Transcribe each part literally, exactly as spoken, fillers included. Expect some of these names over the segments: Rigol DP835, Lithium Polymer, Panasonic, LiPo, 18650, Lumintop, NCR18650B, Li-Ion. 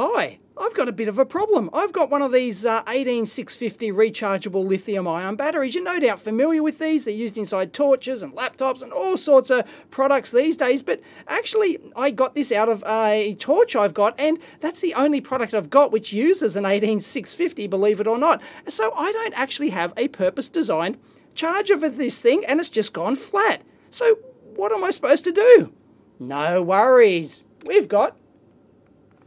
Hi, I've got a bit of a problem. I've got one of these uh, eighteen six fifty rechargeable lithium-ion batteries. You're no doubt familiar with these. They're used inside torches and laptops and all sorts of products these days. But actually, I got this out of a torch I've got, and that's the only product I've got which uses an eighteen six fifty, believe it or not. So I don't actually have a purpose-designed charger for this thing, and it's just gone flat. So what am I supposed to do? No worries. We've got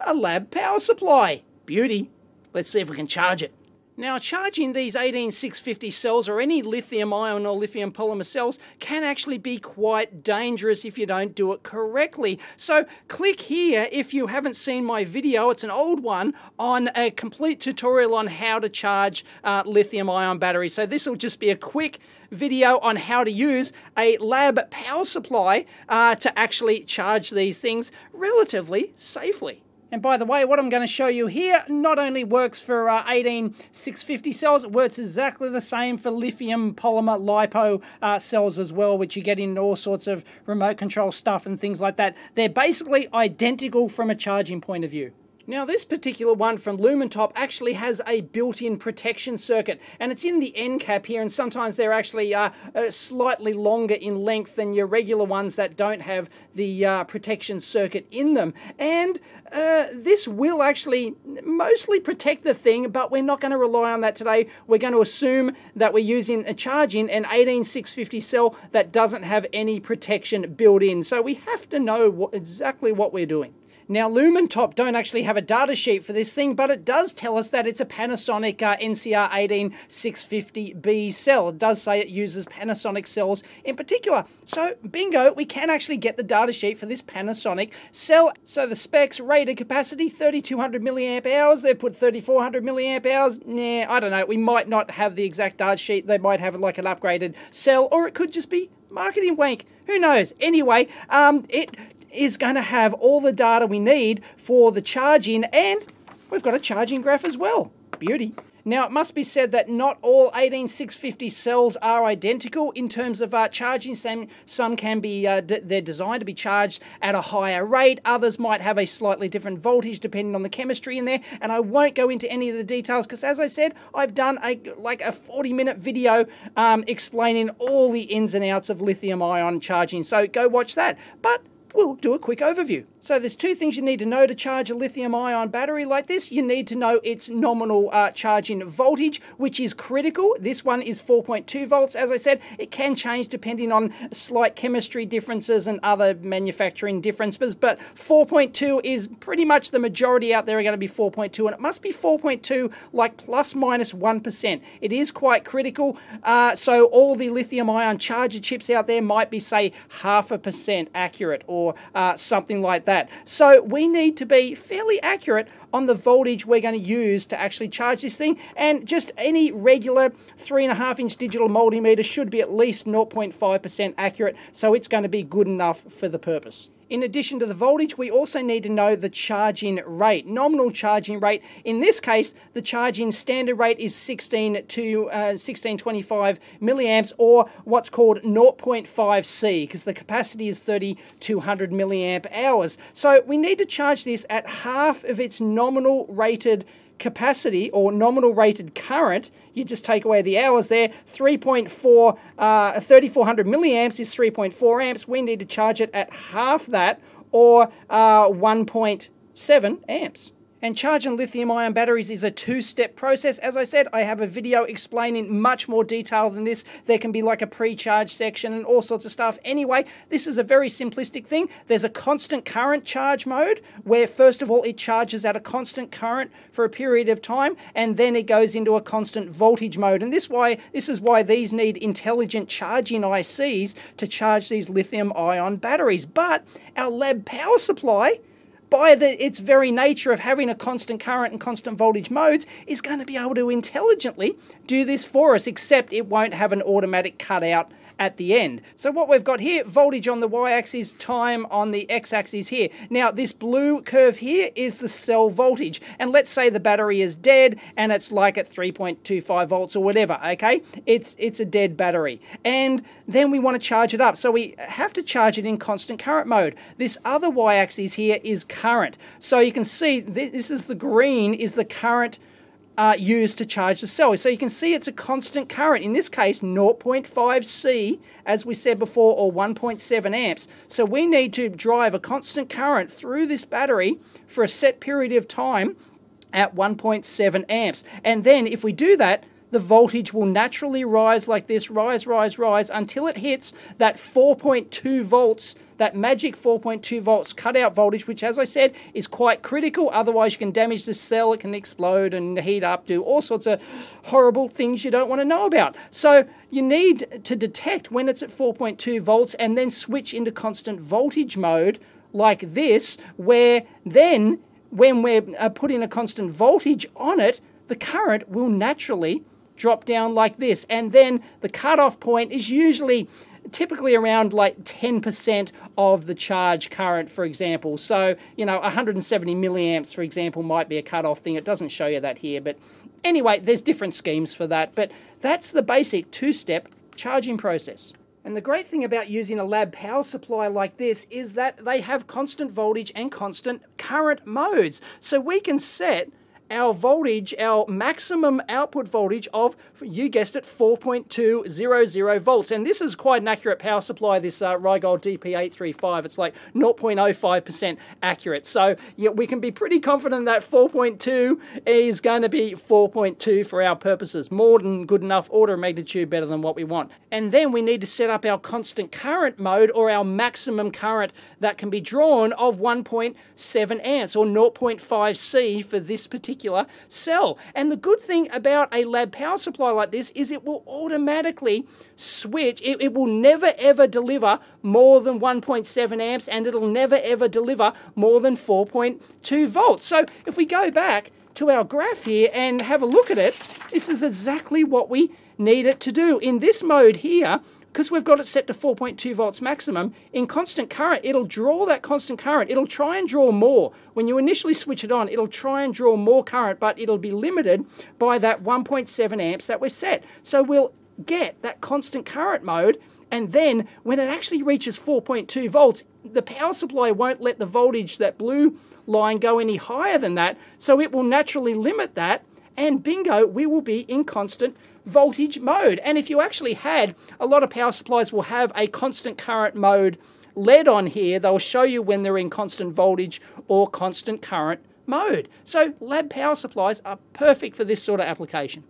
a lab power supply. Beauty. Let's see if we can charge it. Now, charging these eighteen six fifty cells or any lithium ion or lithium polymer cells can actually be quite dangerous if you don't do it correctly. So click here if you haven't seen my video, it's an old one, on a complete tutorial on how to charge uh, lithium ion batteries. So this will just be a quick video on how to use a lab power supply uh, to actually charge these things relatively safely. And by the way, what I'm going to show you here not only works for uh, eighteen six fifty cells, it works exactly the same for lithium polymer lipo uh, cells as well, which you get in all sorts of remote control stuff and things like that. They're basically identical from a charging point of view. Now, this particular one from Lumintop actually has a built-in protection circuit, and it's in the end cap here, and sometimes they're actually uh, uh, slightly longer in length than your regular ones that don't have the uh, protection circuit in them. And uh, this will actually mostly protect the thing, but we're not going to rely on that today. We're going to assume that we're using a charging an eighteen six fifty cell that doesn't have any protection built in, so we have to know what, exactly what we're doing. Now, Lumintop don't actually have a data sheet for this thing, but it does tell us that it's a Panasonic uh, N C R one eight six five zero B cell. It does say it uses Panasonic cells in particular. So, bingo, we can actually get the data sheet for this Panasonic cell. So the specs, rated capacity, thirty-two hundred milliamp hours. They've put thirty-four hundred milliamp hours. Nah, I don't know. We might not have the exact data sheet. They might have like an upgraded cell, or it could just be marketing wank. Who knows? Anyway, um, it is going to have all the data we need for the charging, and we've got a charging graph as well. Beauty. Now, it must be said that not all eighteen six fifty cells are identical in terms of uh, charging. Some, some can be, uh, they're designed to be charged at a higher rate. Others might have a slightly different voltage depending on the chemistry in there. And I won't go into any of the details because, as I said, I've done a like a forty minute video um, explaining all the ins and outs of lithium ion charging. So go watch that. But we'll do a quick overview. So there's two things you need to know to charge a lithium ion battery like this. You need to know its nominal uh, charging voltage, which is critical. This one is four point two volts. As I said, it can change depending on slight chemistry differences and other manufacturing differences, but four point two is pretty much the majority out there are going to be four point two, and it must be four point two, like plus minus one percent. It is quite critical. Uh, so all the lithium ion charger chips out there might be, say, half a percent accurate, or Or, uh, something like that. So we need to be fairly accurate on the voltage we're going to use to actually charge this thing, and just any regular three and a half inch digital multimeter should be at least zero point five percent accurate, so it's going to be good enough for the purpose. In addition to the voltage, we also need to know the charging rate, nominal charging rate. In this case, the charging standard rate is sixteen to uh, sixteen twenty-five milliamps, or what's called zero point five C, because the capacity is thirty-two hundred milliamp hours. So we need to charge this at half of its nominal rated capacity, or nominal rated current. You just take away the hours there. three point four, uh, thirty-four hundred milliamps is three point four amps. We need to charge it at half that, or uh, one point seven amps. And charging lithium-ion batteries is a two-step process. As I said, I have a video explaining much more detail than this. There can be like a pre-charge section and all sorts of stuff. Anyway, this is a very simplistic thing. There's a constant current charge mode where, first of all, it charges at a constant current for a period of time, and then it goes into a constant voltage mode. And this why this is why these need intelligent charging I Cs to charge these lithium-ion batteries. But our lab power supply, by the, its very nature of having a constant current and constant voltage modes, is going to be able to intelligently do this for us, except it won't have an automatic cutout at the end. So what we've got here, voltage on the y-axis, time on the x-axis here. Now this blue curve here is the cell voltage, and let's say the battery is dead and it's like at three point two five volts or whatever, okay? It's, it's a dead battery. And then we want to charge it up, so we have to charge it in constant current mode. This other y-axis here is current. So you can see this is the green is the current Uh, used to charge the cell. So you can see it's a constant current, in this case zero point five C as we said before, or one point seven amps. So we need to drive a constant current through this battery for a set period of time at one point seven amps. And then if we do that, the voltage will naturally rise like this, rise, rise, rise, until it hits that four point two volts, that magic four point two volts cutout voltage, which as I said is quite critical, otherwise you can damage the cell, it can explode and heat up, do all sorts of horrible things you don't want to know about. So you need to detect when it's at four point two volts and then switch into constant voltage mode like this, where then when we're putting a constant voltage on it, the current will naturally drop down like this, and then the cutoff point is usually typically around like ten percent of the charge current, for example. So, you know, one hundred seventy milliamps, for example, might be a cutoff thing. It doesn't show you that here, but anyway, there's different schemes for that. But that's the basic two-step charging process. And the great thing about using a lab power supply like this is that they have constant voltage and constant current modes. So we can set our voltage, our maximum output voltage of, you guessed it, four point two zero zero volts. And this is quite an accurate power supply, this uh, Rigol D P eight three five. It's like zero point zero five percent accurate. So yeah, we can be pretty confident that four point two is going to be four point two for our purposes. More than good enough, order of magnitude better than what we want. And then we need to set up our constant current mode, or our maximum current that can be drawn, of one point seven amps or zero point five C for this particular cell. And the good thing about a lab power supply like this is it will automatically switch. It, it will never ever deliver more than one point seven amps, and it'll never ever deliver more than four point two volts. So if we go back to our graph here and have a look at it, this is exactly what we need it to do. In this mode here, because we've got it set to four point two volts maximum, in constant current, it'll draw that constant current. It'll try and draw more. When you initially switch it on, it'll try and draw more current, but it'll be limited by that one point seven amps that we're set. So we'll get that constant current mode, and then when it actually reaches four point two volts, the power supply won't let the voltage, that blue line, go any higher than that, so it will naturally limit that. And bingo, we will be in constant voltage mode. And if you actually had, a lot of power supplies will have a constant current mode L E D on here. They'll show you when they're in constant voltage or constant current mode. So lab power supplies are perfect for this sort of application.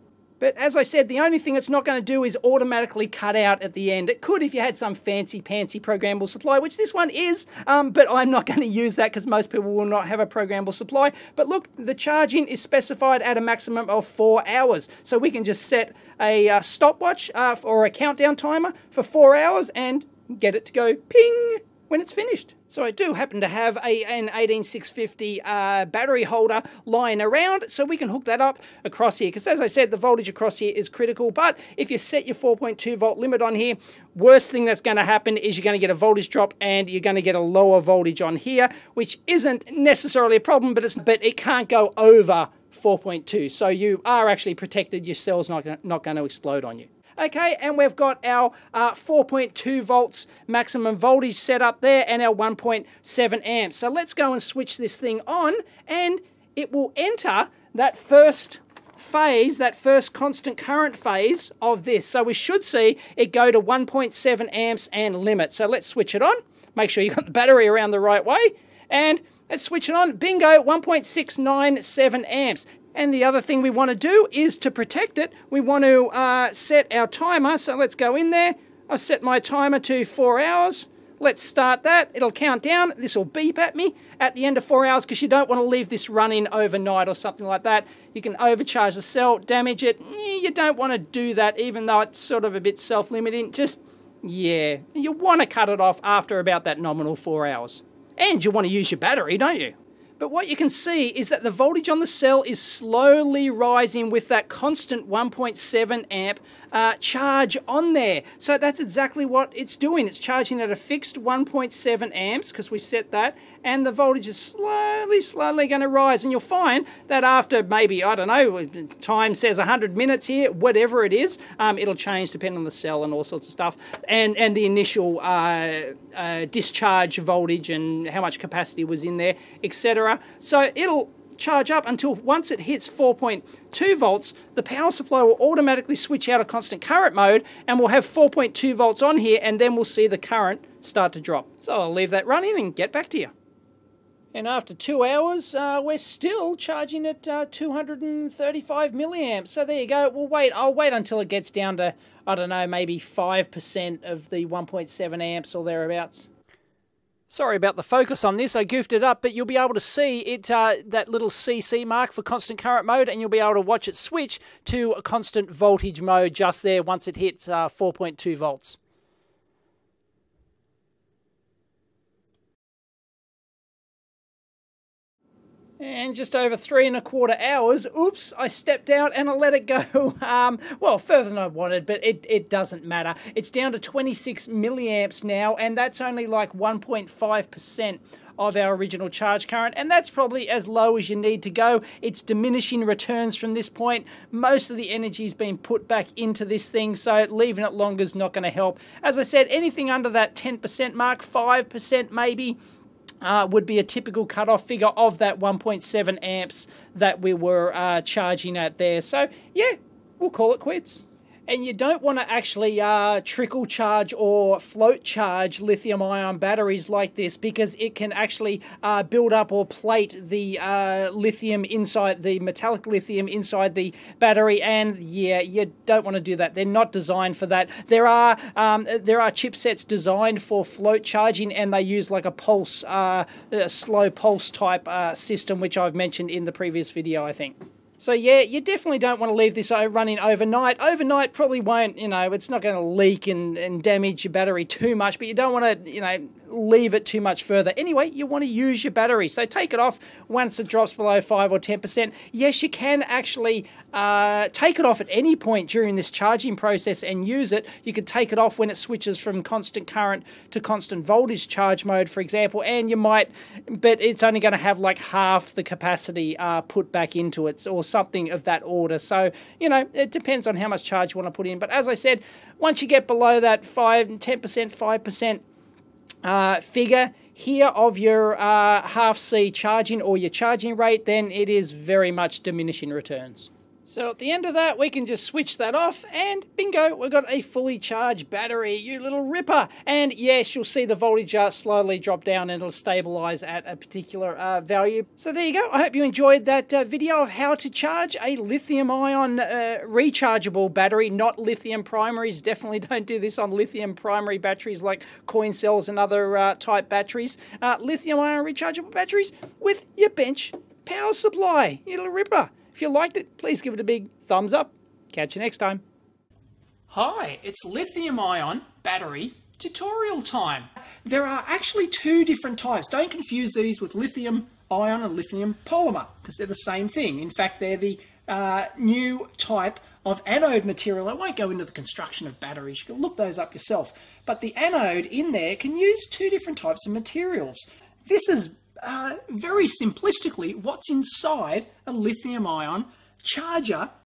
But as I said, the only thing it's not going to do is automatically cut out at the end. It could if you had some fancy-pantsy programmable supply, which this one is, um, but I'm not going to use that because most people will not have a programmable supply. But look, the charging is specified at a maximum of four hours. So we can just set a uh, stopwatch uh, or a countdown timer for four hours and get it to go ping when it's finished. So I do happen to have a, an eighteen six fifty uh, battery holder lying around, so we can hook that up across here, because as I said, the voltage across here is critical. But if you set your four point two volt limit on here, worst thing that's going to happen is you're going to get a voltage drop, and you're going to get a lower voltage on here, which isn't necessarily a problem, but, it's, but it can't go over four point two. So you are actually protected. Your cell's not, not going to explode on you. Okay, and we've got our uh, four point two volts maximum voltage set up there, and our one point seven amps. So let's go and switch this thing on, and it will enter that first phase, that first constant current phase of this. So we should see it go to one point seven amps and limit. So let's switch it on. Make sure you've got the battery around the right way, and let's switch it on. Bingo, one point six nine seven amps. And the other thing we want to do is, to protect it, we want to uh, set our timer. So let's go in there. I've set my timer to four hours. Let's start that. It'll count down. This will beep at me at the end of four hours because you don't want to leave this running overnight or something like that. You can overcharge the cell, damage it. You don't want to do that, even though it's sort of a bit self-limiting. Just, yeah, you want to cut it off after about that nominal four hours. And you want to use your battery, don't you? But what you can see is that the voltage on the cell is slowly rising with that constant one point seven amp uh, charge on there. So that's exactly what it's doing. It's charging at a fixed one point seven amps because we set that, and the voltage is slowly, slowly going to rise. And you'll find that after maybe, I don't know, time says one hundred minutes here, whatever it is, um, it'll change depending on the cell and all sorts of stuff, and, and the initial uh, uh, discharge voltage and how much capacity was in there, et cetera. So it'll charge up until once it hits four point two volts, the power supply will automatically switch out of constant current mode and we'll have four point two volts on here, and then we'll see the current start to drop. So I'll leave that running and get back to you. And after two hours, uh, we're still charging at uh, two hundred thirty-five milliamps. So there you go. We'll wait. I'll wait until it gets down to, I don't know, maybe five percent of the one point seven amps or thereabouts. Sorry about the focus on this, I goofed it up, but you'll be able to see it uh, that little C C mark for constant current mode, and you'll be able to watch it switch to a constant voltage mode just there once it hits uh, four point two volts. And just over three and a quarter hours, oops, I stepped out and I let it go, um, well, further than I wanted, but it, it doesn't matter. It's down to twenty-six milliamps now, and that's only like one point five percent of our original charge current, and that's probably as low as you need to go. It's diminishing returns from this point. Most of the energy's been put back into this thing, so leaving it longer is not going to help. As I said, anything under that ten percent mark, five percent maybe, Uh, would be a typical cutoff figure of that one point seven amps that we were uh, charging at there. So, yeah, we'll call it quits. And you don't want to actually uh, trickle charge or float charge lithium-ion batteries like this, because it can actually uh, build up or plate the uh, lithium inside, the metallic lithium inside the battery. And yeah, you don't want to do that. They're not designed for that. There are um, there are chipsets designed for float charging, and they use like a pulse, uh, a slow pulse type uh, system, which I've mentioned in the previous video, I think. So yeah, you definitely don't want to leave this running overnight. Overnight probably won't, you know, it's not going to leak and, and damage your battery too much, but you don't want to, you know, leave it too much further. Anyway, you want to use your battery. So take it off once it drops below five or ten percent. Yes, you can actually uh, take it off at any point during this charging process and use it. You could take it off when it switches from constant current to constant voltage charge mode, for example, and you might, but it's only going to have like half the capacity uh, put back into it, or something of that order. So, you know, it depends on how much charge you want to put in. But as I said, once you get below that five, ten percent, five percent uh, figure here of your uh, half C charging or your charging rate, then it is very much diminishing returns. So at the end of that, we can just switch that off and bingo, we've got a fully charged battery, you little ripper. And yes, you'll see the voltage uh, slowly drop down and it'll stabilize at a particular uh, value. So there you go. I hope you enjoyed that uh, video of how to charge a lithium ion uh, rechargeable battery, not lithium primaries. Definitely don't do this on lithium primary batteries like coin cells and other uh, type batteries. Uh, lithium ion rechargeable batteries with your bench power supply, you little ripper. If you liked it, please give it a big thumbs up. Catch you next time. Hi, it's lithium-ion battery tutorial time. There are actually two different types. Don't confuse these with lithium-ion and lithium polymer, because they're the same thing. In fact, they're the uh, new type of anode material. I won't go into the construction of batteries. You can look those up yourself. But the anode in there can use two different types of materials. This is Uh, very simplistically, what's inside a lithium-ion charger